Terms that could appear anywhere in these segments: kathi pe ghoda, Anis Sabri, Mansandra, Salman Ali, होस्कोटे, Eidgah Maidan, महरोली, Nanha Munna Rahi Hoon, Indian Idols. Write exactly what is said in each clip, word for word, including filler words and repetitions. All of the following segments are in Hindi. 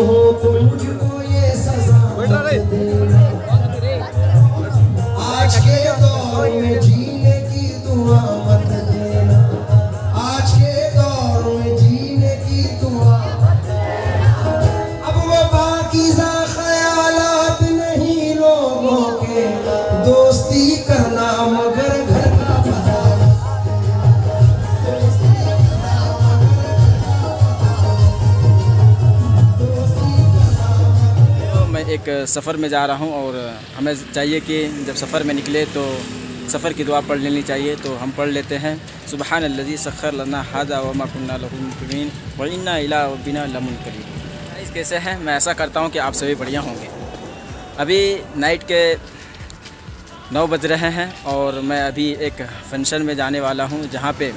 हो तो मुझको ये सजा आज के दौर में जीने की दुआ मत देना, आज के दौर में जीने की दुआ मत देना। अब वो पाकीज़ा ख्यालात नहीं लोगों के, दोस्ती करना मगर घर का पता। एक सफ़र में जा रहा हूं और हमें चाहिए कि जब सफ़र में निकले तो सफ़र की दुआ पढ़ लेनी चाहिए, तो हम पढ़ लेते हैं। सुबहानल्लज़ी सख़्खर लना हादा व मा कुन्ना लहू मुक़रिनीन व इन्ना इला रब्बिना लमुनक़लिबून। कैसे हैं? मैं ऐसा करता हूं कि आप सभी बढ़िया होंगे। अभी नाइट के नौ बज रहे हैं और मैं अभी एक फंक्शन में जाने वाला हूँ जहाँ पर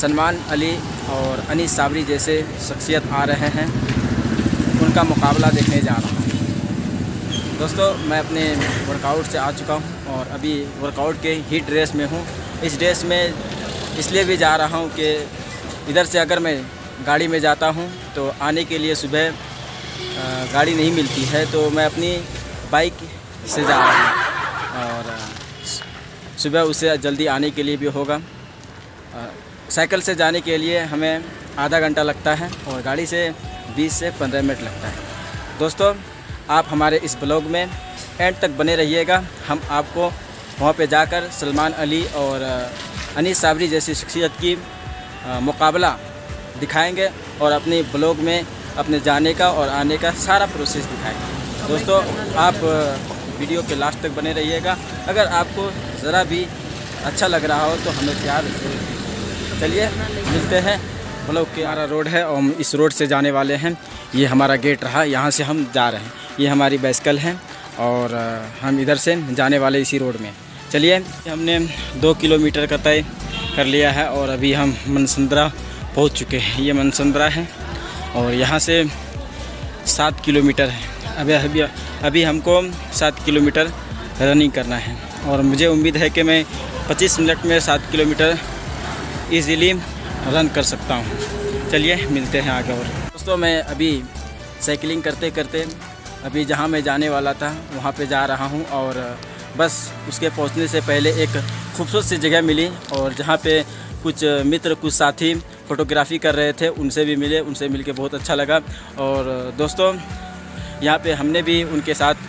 सलमान अली और अनीस साबरी जैसे शख्सियत आ रहे हैं, उनका मुकाबला देखने जा रहा हूँ। दोस्तों मैं अपने वर्कआउट से आ चुका हूं और अभी वर्कआउट के ही ड्रेस में हूं। इस ड्रेस में इसलिए भी जा रहा हूं कि इधर से अगर मैं गाड़ी में जाता हूं तो आने के लिए सुबह गाड़ी नहीं मिलती है, तो मैं अपनी बाइक से जा रहा हूं और सुबह उसे जल्दी आने के लिए भी होगा। साइकिल से जाने के लिए हमें आधा घंटा लगता है और गाड़ी से बीस से पंद्रह मिनट लगता है। दोस्तों आप हमारे इस ब्लॉग में एंड तक बने रहिएगा, हम आपको वहाँ पे जाकर सलमान अली और अनीस साबरी जैसी शख्सियत की मुकाबला दिखाएंगे और अपने ब्लॉग में अपने जाने का और आने का सारा प्रोसेस दिखाएंगे। दोस्तों आप वीडियो के लास्ट तक बने रहिएगा, अगर आपको ज़रा भी अच्छा लग रहा हो तो हमें प्यार जरूर दीजिए। चलिए मिलते हैं ब्लॉग के। हमारा रोड है और हम इस रोड से जाने वाले हैं, ये हमारा गेट रहा, यहाँ से हम जा रहे हैं। ये हमारी बाइसिकल है और हम इधर से जाने वाले इसी रोड में। चलिए, हमने दो किलोमीटर का तय कर लिया है और अभी हम मनसंद्रा पहुंच चुके हैं। ये मनसंद्रा है और यहाँ से सात किलोमीटर है। अभी अभी अभी हमको सात किलोमीटर रनिंग करना है और मुझे उम्मीद है कि मैं पच्चीस मिनट में सात किलोमीटर ईज़िली रन कर सकता हूँ। चलिए मिलते हैं आगे। और दोस्तों मैं अभी साइकिलिंग करते करते अभी जहाँ मैं जाने वाला था वहाँ पे जा रहा हूँ और बस उसके पहुँचने से पहले एक खूबसूरत सी जगह मिली और जहाँ पे कुछ मित्र कुछ साथी फ़ोटोग्राफ़ी कर रहे थे, उनसे भी मिले, उनसे मिलके बहुत अच्छा लगा। और दोस्तों यहाँ पे हमने भी उनके साथ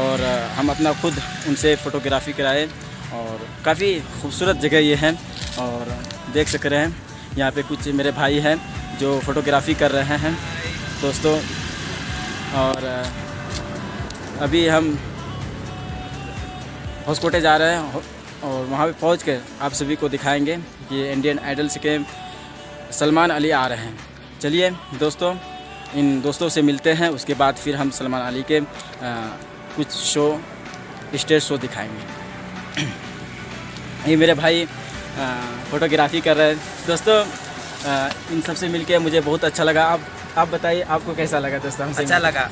और हम अपना खुद उनसे फ़ोटोग्राफ़ी कराए और काफ़ी खूबसूरत जगह ये है और देख सक रहे हैं। यहाँ पर कुछ मेरे भाई हैं जो फ़ोटोग्राफ़ी कर रहे हैं दोस्तों। और अभी हम होस्कोटे जा रहे हैं और वहाँ पे पहुँच कर आप सभी को दिखाएंगे कि इंडियन आइडल्स के सलमान अली आ रहे हैं। चलिए दोस्तों, इन दोस्तों से मिलते हैं, उसके बाद फिर हम सलमान अली के आ, कुछ शो स्टेज शो दिखाएंगे। ये मेरे भाई फ़ोटोग्राफ़ी कर रहे हैं। दोस्तों आ, इन सबसे मिलके मुझे बहुत अच्छा लगा। आप आप बताइए आपको कैसा लगा दोस्तों? हमसे अच्छा लगा।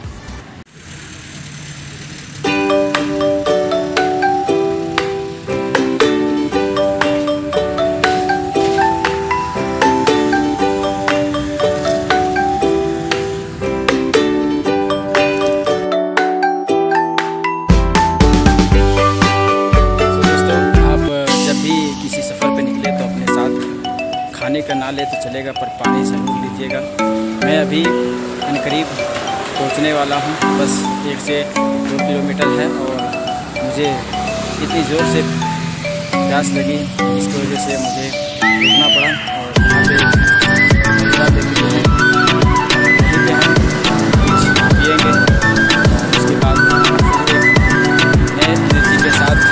का ना ले तो चलेगा पर पानी जरूर लीजिएगा। मैं अभी करीब पहुंचने वाला हूं, बस एक से दो किलोमीटर है और मुझे इतनी ज़ोर से प्यास लगी, इसकी वजह से मुझे रुकना पड़ा और यहाँ पे कुछ पिएंगे, उसके बाद नए एनर्जी के साथ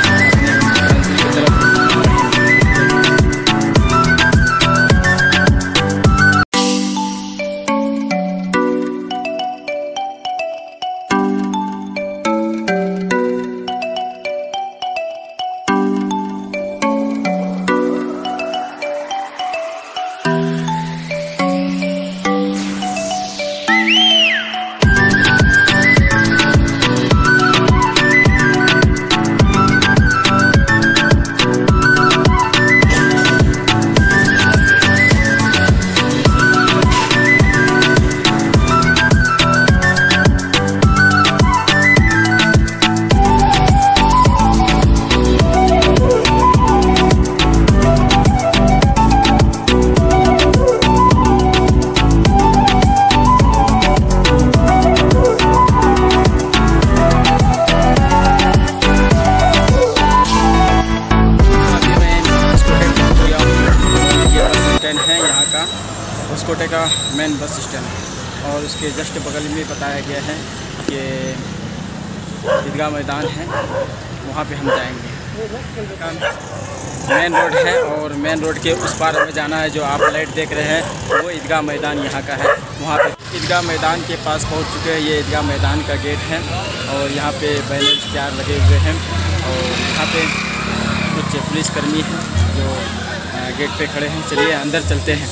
होस्कोटे का मेन बस स्टैंड है और उसके जस्ट बगल में बताया गया है कि ईदगाह मैदान है, वहाँ पे हम जाएंगे। मेन रोड है और मेन रोड के उस पार हमें जाना है। जो आप लाइट देख रहे हैं वो ईदगाह मैदान यहाँ का है। वहाँ पे ईदगाह मैदान के पास पहुँच चुके हैं। ये ईदगाह मैदान का गेट है और यहाँ पे बैनर्स चार लगे हुए हैं और यहाँ पे कुछ पुलिसकर्मी हैं जो गेट पे खड़े हैं। चलिए अंदर चलते हैं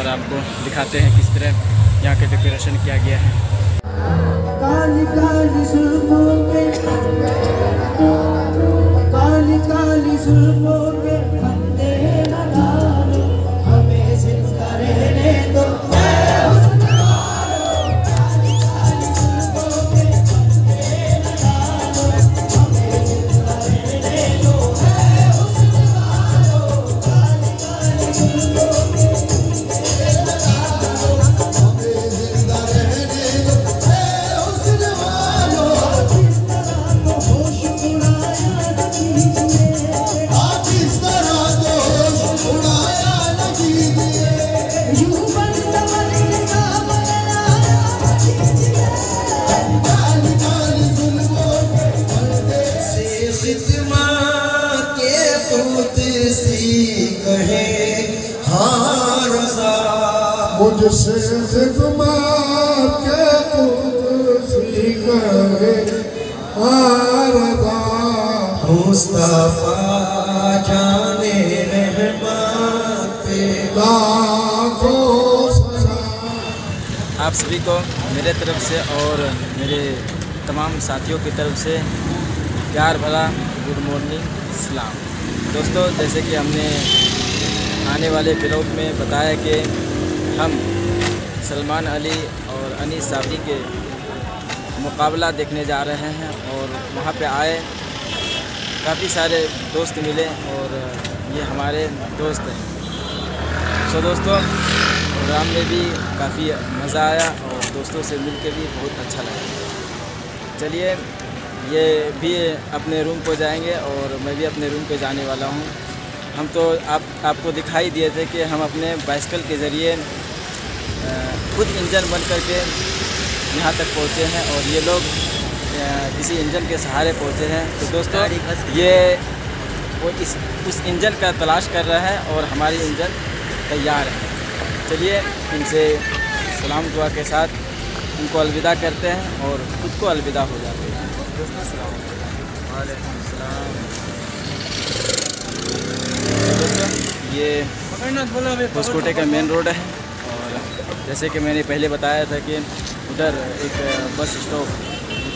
और आपको दिखाते हैं किस तरह यहाँ का डेकोरेशन किया गया है। काली काली जुल्फों पे, काली काली जुल्फों पे फंदे ना डालो, हमें जिंदा रहने दो। मुझसे ख़िदमा के सीख आरदा, मुस्तफा जाने रहमत लाखो सलाम। आप सभी को मेरे तरफ से और मेरे तमाम साथियों की तरफ से प्यार भरा गुड मॉर्निंग सलाम। दोस्तों, जैसे कि हमने आने वाले ब्लॉग में बताया कि हम सलमान अली और अनीस साबरी के मुकाबला देखने जा रहे हैं और वहाँ पे आए, काफ़ी सारे दोस्त मिले और ये हमारे दोस्त हैं। सो दोस्तों, प्रोग्राम में भी काफ़ी मज़ा आया और दोस्तों से मिल के भी बहुत अच्छा लगा। चलिए, ये भी अपने रूम को जाएंगे और मैं भी अपने रूम पे जाने वाला हूँ। हम तो आप आपको दिखाई दिए थे कि हम अपने बाइसिकल के ज़रिए खुद इंजन बंद करके यहाँ तक पहुँचे हैं और ये लोग किसी इंजन के सहारे पहुँचे हैं। तो दोस्तों, ये वो इस उस इंजन का तलाश कर रहा है और हमारी इंजन तैयार है। चलिए, इनसे सलाम दुआ के साथ उनको अलविदा करते हैं और ख़ुद को अलविदा हो जाते हैं। दोस्तों सलाम वालेकुम सलाम। दोस्तों, ये होस्कोटे का मेन रोड है और जैसे कि मैंने पहले बताया था कि उधर एक बस स्टॉप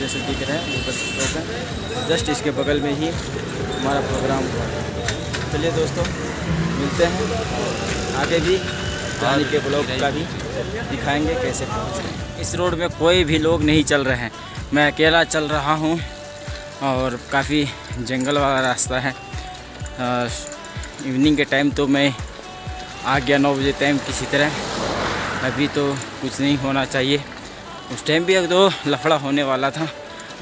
जैसे दिख रहा है, ये बस स्टॉप है, जस्ट इसके बगल में ही हमारा प्रोग्राम हुआ है। चलिए दोस्तों, मिलते हैं और आगे भी जाने के ब्लॉग का भी दिखाएंगे कैसे पहुँचें। इस रोड में कोई भी लोग नहीं चल रहे हैं, मैं अकेला चल रहा हूँ और काफ़ी जंगल वाला रास्ता है। इवनिंग के टाइम तो मैं आ गया नौ बजे टाइम किसी तरह। अभी तो कुछ नहीं होना चाहिए, उस टाइम भी एक दो लफड़ा होने वाला था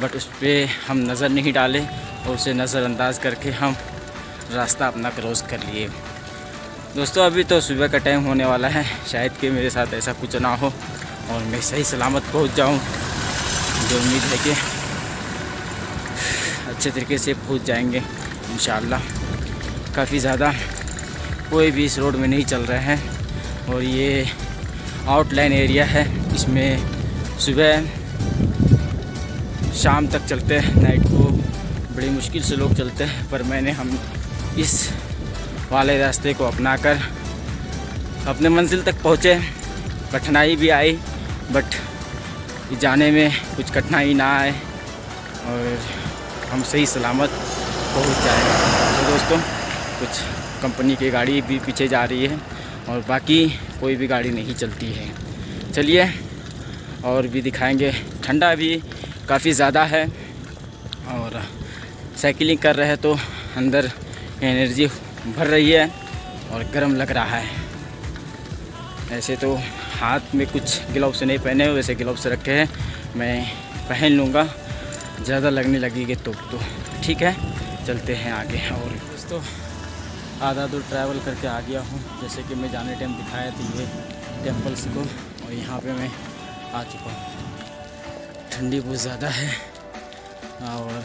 बट उस पर हम नज़र नहीं डाले और उसे नज़रअंदाज करके हम रास्ता अपना क्रॉस कर लिए। दोस्तों, अभी तो सुबह का टाइम होने वाला है, शायद कि मेरे साथ ऐसा कुछ ना हो और मैं सही सलामत पहुंच जाऊं। जो उम्मीद है कि अच्छे तरीके से पहुंच जाएंगे इंशाल्लाह। काफ़ी ज़्यादा कोई भी इस रोड में नहीं चल रहे हैं और ये आउटलाइन एरिया है, इसमें सुबह शाम तक चलते हैं, नाइट को बड़ी मुश्किल से लोग चलते हैं। पर मैंने हम इस वाले रास्ते को अपनाकर अपने मंजिल तक पहुँचे। कठिनाई भी आई बट जाने में कुछ कठिनाई ना आए और हम सही सलामत पहुँच जाएँ। तो दोस्तों, कुछ कंपनी की गाड़ी भी पीछे जा रही है और बाकी कोई भी गाड़ी नहीं चलती है। चलिए और भी दिखाएंगे। ठंडा भी काफ़ी ज़्यादा है और साइकिलिंग कर रहे हैं तो अंदर एनर्जी भर रही है और गर्म लग रहा है। ऐसे तो हाथ में कुछ ग्लव्स नहीं पहने हुए, वैसे ग्लव्स रखे हैं, मैं पहन लूँगा। ज़्यादा लगने लगेगी तो तो ठीक है, चलते हैं आगे। और दोस्तों, आधा दूर ट्रैवल करके आ गया हूँ। जैसे कि मैं जाने टाइम दिखाया था, ये टेम्पल्स को, और यहाँ पे मैं आ चुका हूँ। ठंडी बहुत ज़्यादा है और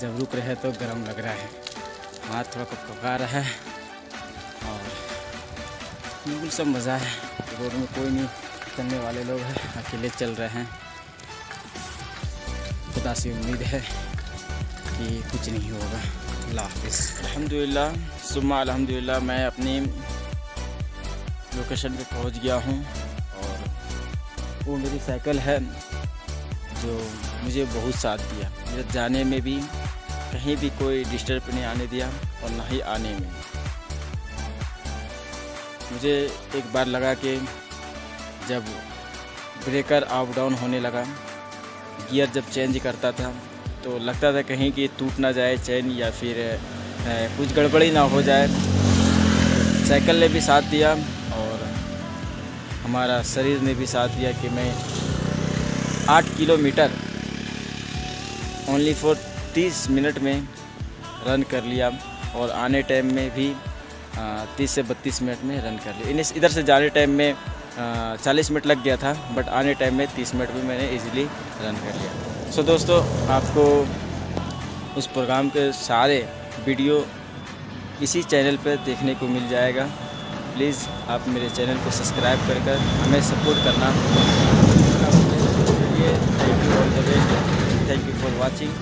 जब रुक रहे तो गर्म लग रहा है, हाथ थोड़ा कपकपा रहा है और बिल्कुल सब मज़ा है। रोड में कोई नहीं, चलने वाले लोग हैं, अकेले चल रहे हैं। खुदा से उम्मीद है कि कुछ नहीं होगा। अल्लाह हाफिज़। अल्हम्दुलिल्लाह सुम्मा अल्हम्दुलिल्लाह मैं अपनी लोकेशन पे पहुंच गया हूं, और वो मेरी साइकिल है जो मुझे बहुत साथ दिया, मेरे जाने में भी कहीं भी कोई डिस्टर्ब नहीं आने दिया और ना ही आने में। मुझे एक बार लगा कि जब ब्रेकर अप डाउन होने लगा, गियर जब चेंज करता था तो लगता था कहीं कि टूट ना जाए चैन या फिर कुछ गड़बड़ी ना हो जाए। साइकिल ने भी साथ दिया और हमारा शरीर ने भी साथ दिया कि मैं आठ किलोमीटर ओनली फॉर तीस मिनट में रन कर लिया, और आने टाइम में भी तीस से बत्तीस मिनट में रन कर लिया। इधर से जाने टाइम में चालीस मिनट लग गया था, बट आने टाइम में तीस मिनट में मैंने इजीली रन कर लिया। सो so, दोस्तों आपको उस प्रोग्राम के सारे वीडियो इसी चैनल पर देखने को मिल जाएगा। प्लीज़ आप मेरे चैनल को सब्सक्राइब कर कर हमें सपोर्ट करना। Thank you for watching.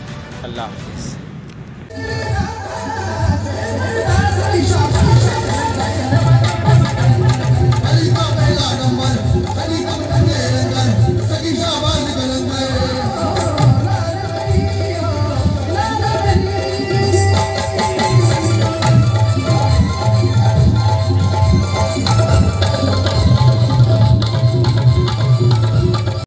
अल्लाह हाफिज़।